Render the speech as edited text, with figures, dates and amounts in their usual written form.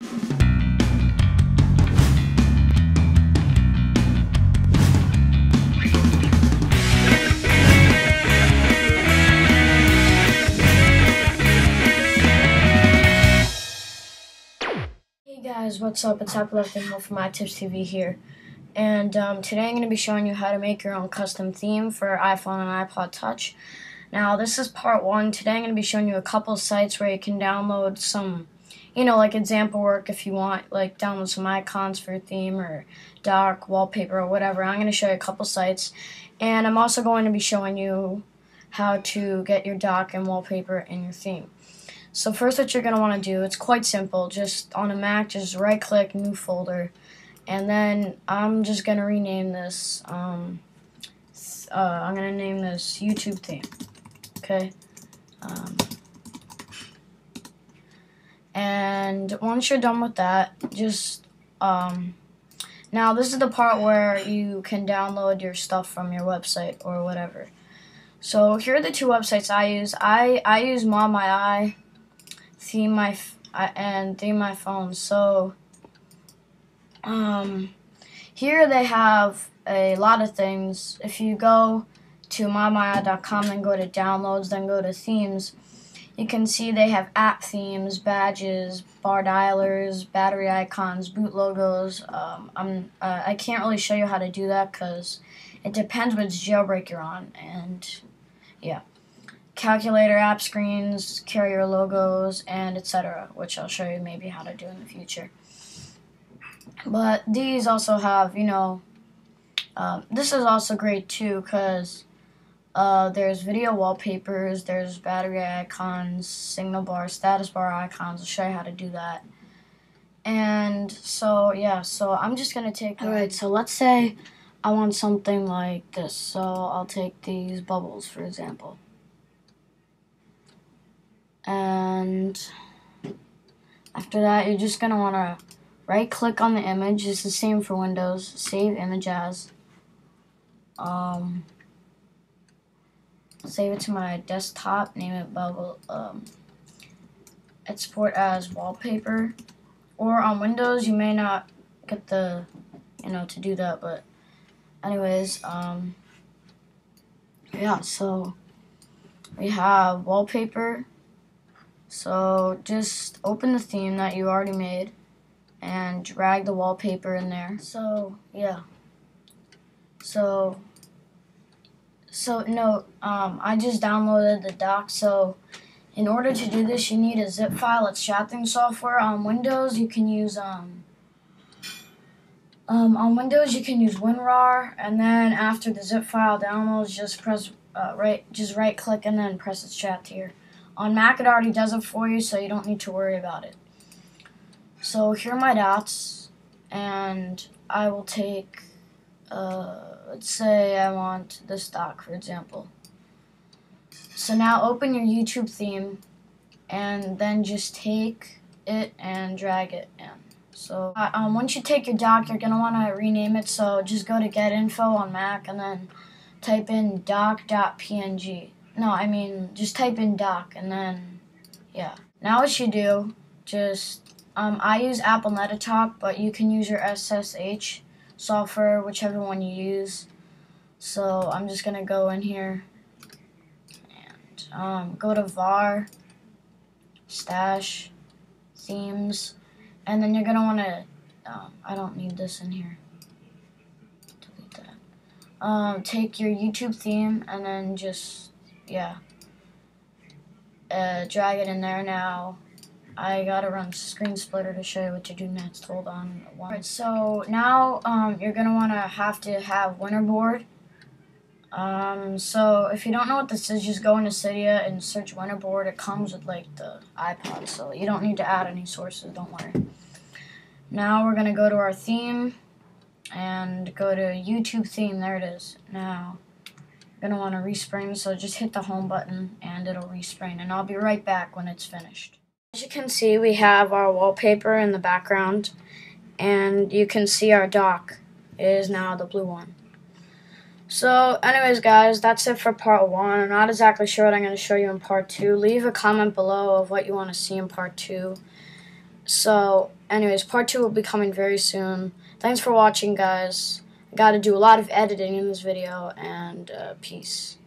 Guys, what's up? It's Apple Life from MyTipsTV here, and today I'm going to be showing you how to make your own custom theme for iPhone and iPod Touch. Now, this is part one. Today I'm going to be showing you a couple sites where you can download some, like example work if you want, like download some icons for your theme or doc, wallpaper, or whatever. I'm going to show you a couple sites, and I'm also going to be showing you how to get your doc and wallpaper in your theme. So first what you're going to want to do, it's quite simple, just on a Mac, just right click, new folder, and then I'm just going to rename this, I'm going to name this YouTube theme, okay? And once you're done with that, just, now this is the part where you can download your stuff from your website or whatever. So here are the two websites I use. I use ModMyi and ThemeMyPhone. So here they have a lot of things. If you go to modmyi.com, then go to downloads, then go to themes, you can see they have app themes, badges, bar dialers, battery icons, boot logos. I can't really show you how to do that because it depends which jailbreak you're on, and yeah. Calculator, app screens, carrier logos, and etc., which I'll show you maybe how to do in the future. But these also have, this is also great too because there's video wallpapers, there's battery icons, signal bar, status bar icons. I'll show you how to do that. And so yeah, so I'm just gonna take. Alright, so let's say I want something like this. So I'll take these bubbles for example. And after that, you're just going to want to right-click on the image. It's the same for Windows. Save image as. Save it to my desktop. Name it Bubble. Export as wallpaper. Or on Windows, you may not get the, to do that. But anyways, yeah, so we have wallpaper. So just open the theme that you already made and drag the wallpaper in there. So yeah. So no, I just downloaded the doc. So in order to do this, you need a zip file. It's shafting software. On Windows, you can use WinRAR, and then after the zip file downloads, just press right click and then press its shaft here. On Mac, it already does it for you, so you don't need to worry about it. So here are my dots, and I will take, let's say I want this doc, for example. So now open your YouTube theme, and then just take it and drag it in. So once you take your doc, you're going to want to rename it, so just go to Get Info on Mac, and then type in doc.png. No, I mean, just type in doc, and then, yeah. Now what you do, just, I use Apple Netatalk, but you can use your SSH software, whichever one you use. So I'm just going to go in here and go to var, stash, themes, and then you're going to want to, I don't need this in here. Delete that. Take your YouTube theme, and then just, yeah, drag it in there. Now I gotta run screen splitter to show you what to do next. Hold on. Alright, so now you're gonna wanna have to have Winterboard. So if you don't know what this is, just go into Cydia and search Winterboard. It comes with like the iPod, so you don't need to add any sources, don't worry. Now we're gonna go to our theme and go to YouTube theme. There it is. Now going to want to respring, so just hit the home button and it'll respring, and I'll be right back when it's finished. As you can see, we have our wallpaper in the background, and you can see our dock. It is now the blue one. So anyways guys, that's it for part one. I'm not exactly sure what I'm going to show you in part two. Leave a comment below of what you want to see in part two. So Anyways, part 2 will be coming very soon. Thanks for watching, guys. I gotta do a lot of editing in this video, and peace.